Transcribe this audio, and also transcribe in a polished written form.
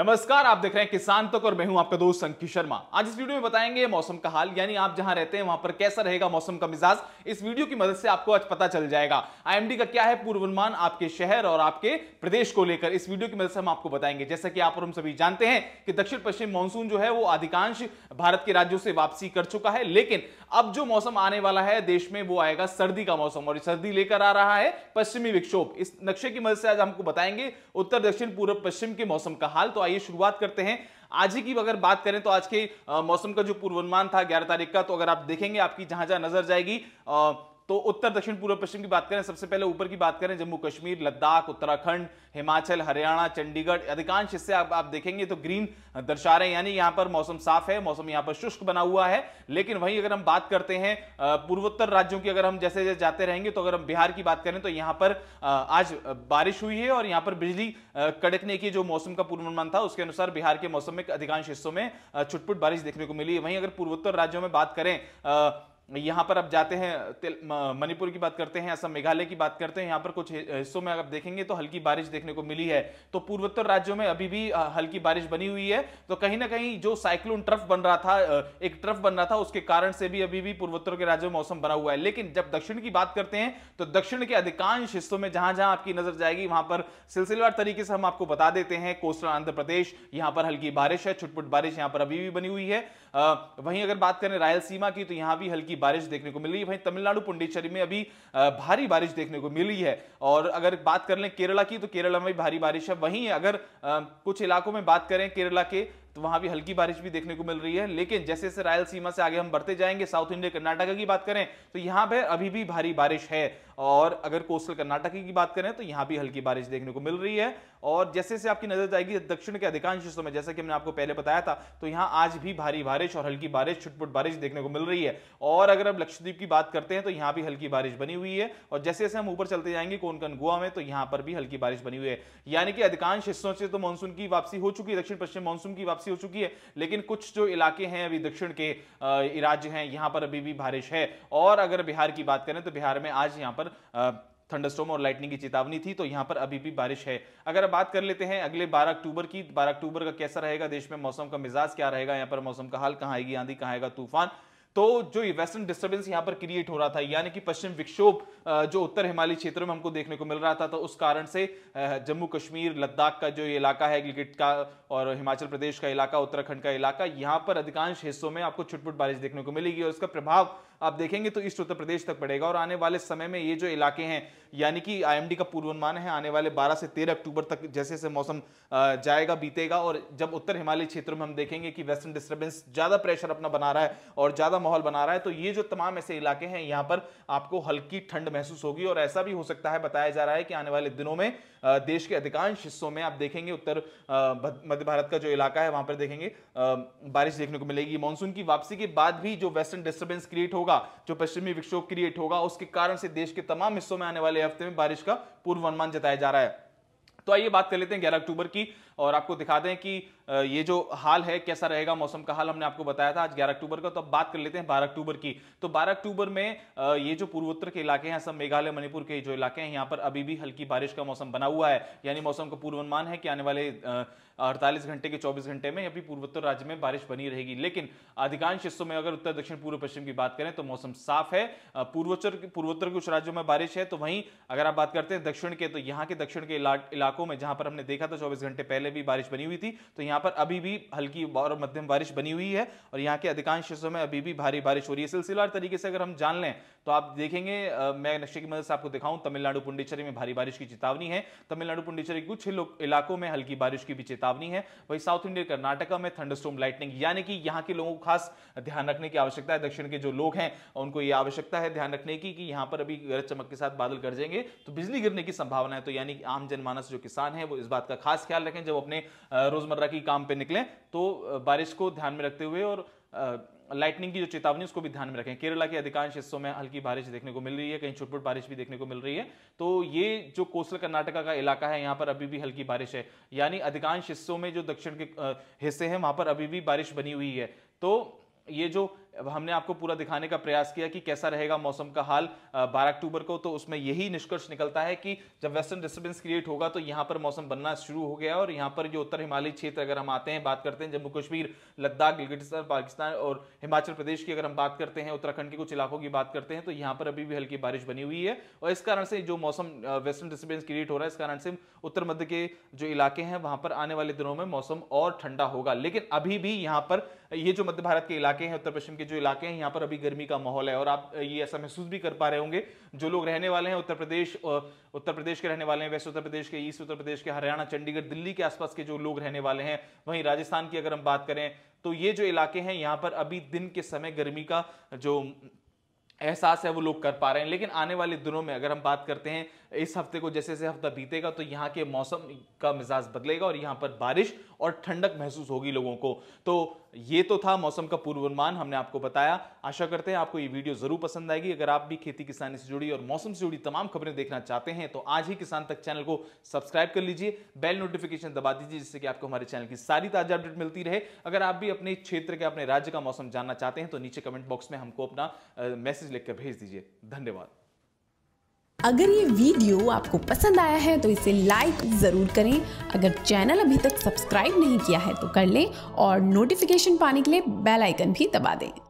नमस्कार, आप देख रहे हैं किसान तक और मैं हूं आपका दोस्त अंकित शर्मा। आज इस वीडियो में बताएंगे मौसम का हाल, यानी आप जहां रहते हैं वहां पर कैसा रहेगा मौसम का मिजाज। इस वीडियो की मदद से आपको आज पता चल जाएगा आईएमडी का क्या है पूर्वानुमान आपके शहर और आपके प्रदेश को लेकर। इस वीडियो की मदद से हम आपको बताएंगे। जैसा कि आप और हम सभी जानते हैं कि दक्षिण पश्चिम मानसून जो है वो अधिकांश भारत के राज्यों से वापसी कर चुका है, लेकिन अब जो मौसम आने वाला है देश में वो आएगा सर्दी का मौसम, और सर्दी लेकर आ रहा है पश्चिमी विक्षोभ। इस नक्शे की मदद से आज हमको बताएंगे उत्तर दक्षिण पूर्व पश्चिम के मौसम का हाल। तो आइए शुरुआत करते हैं। आज ही की अगर बात करें तो आज के मौसम का जो पूर्वानुमान था 11 तारीख का, तो अगर आप देखेंगे आपकी जहां जहां नजर जाएगी तो उत्तर दक्षिण पूर्व पश्चिम की बात करें, सबसे पहले ऊपर की बात करें जम्मू कश्मीर, लद्दाख, उत्तराखंड, हिमाचल, हरियाणा, चंडीगढ़, अधिकांश हिस्से आप देखेंगे तो ग्रीन दर्शा रहे हैं, यानी यहां पर मौसम साफ है, मौसम यहां पर शुष्क बना हुआ है। लेकिन वहीं अगर हम बात करते हैं पूर्वोत्तर राज्यों की, अगर हम जैसे जाते रहेंगे तो अगर हम बिहार की बात करें तो यहां पर आज बारिश हुई है और यहां पर बिजली कड़कने की जो मौसम का पूर्वानुमान था उसके अनुसार बिहार के मौसम में अधिकांश हिस्सों में छुटपुट बारिश देखने को मिली है। वहीं अगर पूर्वोत्तर राज्यों में बात करें, यहाँ पर आप जाते हैं मणिपुर की बात करते हैं, असम, मेघालय की बात करते हैं, यहाँ पर कुछ हिस्सों में अगर देखेंगे तो हल्की बारिश देखने को मिली है। तो पूर्वोत्तर राज्यों में अभी भी हल्की बारिश बनी हुई है। तो कहीं ना कहीं जो साइक्लोन ट्रफ बन रहा था, एक ट्रफ बन रहा था, उसके कारण से भी अभी भी पूर्वोत्तर के राज्यों में मौसम बना हुआ है। लेकिन जब दक्षिण की बात करते हैं तो दक्षिण के अधिकांश हिस्सों में जहां जहां आपकी नजर जाएगी वहां पर सिलसिलेवार तरीके से हम आपको बता देते हैं। कोस्टल आंध्र प्रदेश, यहाँ पर हल्की बारिश है, छुटपुट बारिश यहाँ पर अभी भी बनी हुई है। वहीं अगर बात करें रायलसीमा की तो यहाँ भी हल्की बारिश देखने को मिल रही है। वहीं तमिलनाडु पुडुचेरी में अभी भारी बारिश देखने को मिली है। और अगर बात कर लें केरला की तो केरला में भारी बारिश है। वहीं अगर कुछ इलाकों में बात करें केरला के तो वहां भी हल्की बारिश भी देखने को मिल रही है। लेकिन जैसे जैसे रायल सीमा से आगे हम बढ़ते जाएंगे, साउथ इंडिया कर्नाटक की बात करें तो यहां पर अभी भी भारी बारिश है, और अगर कोस्टल कर्नाटक की बात करें तो यहां भी हल्की बारिश देखने को मिल रही है। और जैसे जैसे आपकी नजर जाएगी दक्षिण के अधिकांश हिस्सों में, जैसा कि हमने आपको पहले बताया था, तो यहाँ आज भी भारी बारिश और हल्की बारिश, छुटपुट बारिश देखने को मिल रही है। और अगर हम लक्षद्वीप की बात करते हैं तो यहाँ भी हल्की बारिश बनी हुई है। और जैसे जैसे हम ऊपर चलते जाएंगे कोंकण गोवा में तो यहाँ पर भी हल्की बारिश बनी हुई है। यानी कि अधिकांश हिस्सों से तो मानसून की वापसी हो चुकी है, दक्षिण पश्चिम मानसून की वापसी हो चुकी है, लेकिन कुछ जो इलाके हैं अभी दक्षिण के राज्य हैं यहाँ पर अभी भी बारिश है। और अगर बिहार की बात करें तो बिहार में आज यहाँ पर थंडरस्टॉर्म और लाइटनिंग की चेतावनी थी, तो यहां पर अभी भी बारिश है। अगर बात कर लेते हैं अगले 12 अक्टूबर की, 12 अक्टूबर का कैसा रहेगा देश में मौसम का मिजाज, क्या रहेगा यहां पर मौसम का हाल, कहां आएगी आंधी, कहां आएगा तूफान। तो जो वेस्टर्न डिस्टर्बेंस यहाँ पर क्रिएट हो रहा था, यानी कि पश्चिम विक्षोभ जो उत्तर हिमालय क्षेत्र में हमको देखने को मिल रहा था, तो उस कारण से जम्मू कश्मीर, लद्दाख का जो इलाका है, गिलगिट का और हिमाचल प्रदेश का इलाका, उत्तराखंड का इलाका, यहाँ पर अधिकांश हिस्सों में आपको छुटपुट बारिश देखने को मिलेगी। और इसका प्रभाव आप देखेंगे तो ईस्ट उत्तर प्रदेश तक पड़ेगा। और आने वाले समय में ये जो इलाके हैं, यानी कि आईएमडी का पूर्वानुमान है आने वाले 12 से 13 अक्टूबर तक जैसे जैसे मौसम जाएगा, बीतेगा, और जब उत्तर हिमालय क्षेत्र में हम देखेंगे कि वेस्टर्न डिस्टर्बेंस ज्यादा प्रेशर अपना बना रहा है और ज्यादा माहौल बना रहा है, तो ये जो तमाम ऐसे इलाके हैं यहाँ पर आपको हल्की ठंड महसूस होगी। और ऐसा भी हो सकता है, बताया जा रहा है कि आने वाले दिनों में देश के अधिकांश हिस्सों में आप देखेंगे उत्तर मध्य भारत का जो इलाका है वहां पर देखेंगे बारिश देखने को मिलेगी। मानसून की वापसी के बाद भी जो वेस्टर्न डिस्टर्बेंस क्रिएट होगा, जो पश्चिमी विक्षोभ क्रिएट होगा, उसके कारण से देश के तमाम हिस्सों में आने वाले हफ्ते में बारिश का पूर्वानुमान जताया जा रहा है। तो आइए बात कर लेते हैं 11 अक्टूबर की और आपको दिखा दें कि ये जो हाल है कैसा रहेगा मौसम का हाल, हमने आपको बताया था आज 11 अक्टूबर का। तो अब बात कर लेते हैं 12 अक्टूबर की। तो 12 अक्टूबर में ये जो पूर्वोत्तर के इलाके हैं, असम, मेघालय, मणिपुर के जो इलाके हैं, यहाँ पर अभी भी हल्की बारिश का मौसम बना हुआ है। यानी मौसम का पूर्वानुमान है कि आने वाले 48 घंटे के 24 घंटे में अभी पूर्वोत्तर राज्य में बारिश बनी रहेगी। लेकिन अधिकांश हिस्सों में अगर उत्तर दक्षिण पूर्व पश्चिम की बात करें तो मौसम साफ है, पूर्वोत्तर के कुछ राज्यों में बारिश है। तो वहीं अगर आप बात करते हैं दक्षिण के, तो यहाँ के दक्षिण के इलाकों में जहां पर हमने देखा था 24 घंटे पहले भी बारिश बनी हुई थी, तो यहाँ पर अभी भी हल्की और मध्यम बारिश बनी हुई है। और यहाँ के अधिकांश हिस्सों में अभी भी भारी बारिश हो रही है। सिलसिलेवार तरीके से अगर हम जान लें तो आप देखेंगे, मैं नक्शे की मदद से आपको दिखाऊं, तमिलनाडु पुडुचेरी में भारी बारिश की चेतावनी है। तमिलनाडु पुडुचेरी के कुछ इलाकों में हल्की बारिश की भी चेतावनी है। वहीं साउथ इंडिया कर्नाटका में थंडरस्टॉर्म, लाइटनिंग, यानी कि यहाँ के लोगों को खास ध्यान रखने की आवश्यकता है। दक्षिण के जो लोग हैं उनको ये आवश्यकता है ध्यान रखने की कि यहाँ पर अभी गरज चमक के साथ बादल गरजेंगे तो बिजली गिरने की संभावना है। तो यानी आम जनमानस जो किसान है वो इस बात का खास ख्याल रखें, जब अपने रोजमर्रा की काम पे निकलें तो बारिश को ध्यान में रखते हुए और लाइटनिंग की जो चेतावनी उसको भी ध्यान में रखें। केरला के अधिकांश हिस्सों में हल्की बारिश देखने को मिल रही है, कहीं छुटपुट बारिश भी देखने को मिल रही है। तो ये जो कोस्टल कर्नाटका का इलाका है यहाँ पर अभी भी हल्की बारिश है। यानी अधिकांश हिस्सों में जो दक्षिण के हिस्से हैं वहाँ पर अभी भी बारिश बनी हुई है। तो ये जो अब हमने आपको पूरा दिखाने का प्रयास किया कि कैसा रहेगा मौसम का हाल 12 अक्टूबर को, तो उसमें यही निष्कर्ष निकलता है कि जब वेस्टर्न डिस्टर्बेंस क्रिएट होगा तो यहाँ पर मौसम बनना शुरू हो गया। और यहाँ पर जो उत्तर हिमालयी क्षेत्र अगर हम आते हैं, बात करते हैं जम्मू कश्मीर, लद्दाख, गिलगित, पाकिस्तान और हिमाचल प्रदेश की अगर हम बात करते हैं, उत्तराखंड के कुछ इलाकों की बात करते हैं, तो यहाँ पर अभी भी हल्की बारिश बनी हुई है। और इस कारण से जो मौसम वेस्टर्न डिस्टर्बेंस क्रिएट हो रहा है, इस कारण से उत्तर मध्य के जो इलाके हैं वहाँ पर आने वाले दिनों में मौसम और ठंडा होगा। लेकिन अभी भी यहाँ पर ये जो मध्य भारत के इलाके हैं, उत्तर पश्चिम के जो इलाके हैं, यहाँ पर अभी गर्मी का माहौल है। और आप ये ऐसा महसूस भी कर पा रहे होंगे जो लोग रहने वाले हैं उत्तर प्रदेश के रहने वाले हैं, वेस्ट उत्तर प्रदेश के, ईस्ट उत्तर प्रदेश के, हरियाणा, चंडीगढ़, दिल्ली के आसपास के जो लोग रहने वाले हैं, वहीं राजस्थान की अगर हम बात करें तो ये जो इलाके हैं यहाँ पर अभी दिन के समय गर्मी का जो एहसास है वो लोग कर पा रहे हैं। लेकिन आने वाले दिनों में अगर हम बात करते हैं, इस हफ्ते को जैसे जैसे हफ्ता बीतेगा तो यहाँ के मौसम का मिजाज बदलेगा और यहाँ पर बारिश और ठंडक महसूस होगी लोगों को। तो ये तो था मौसम का पूर्वानुमान, हमने आपको बताया। आशा करते हैं आपको ये वीडियो जरूर पसंद आएगी। अगर आप भी खेती किसानी से जुड़ी और मौसम से जुड़ी तमाम खबरें देखना चाहते हैं तो आज ही किसान तक चैनल को सब्सक्राइब कर लीजिए, बेल नोटिफिकेशन दबा दीजिए, जिससे कि आपको हमारे चैनल की सारी ताजा अपडेट मिलती रहे। अगर आप भी अपने क्षेत्र के, अपने राज्य का मौसम जानना चाहते हैं तो नीचे कमेंट बॉक्स में हमको अपना मैसेज लिखकर भेज दीजिए। धन्यवाद। अगर ये वीडियो आपको पसंद आया है तो इसे लाइक ज़रूर करें। अगर चैनल अभी तक सब्सक्राइब नहीं किया है तो कर लें और नोटिफिकेशन पाने के लिए बेल आइकन भी दबा दें।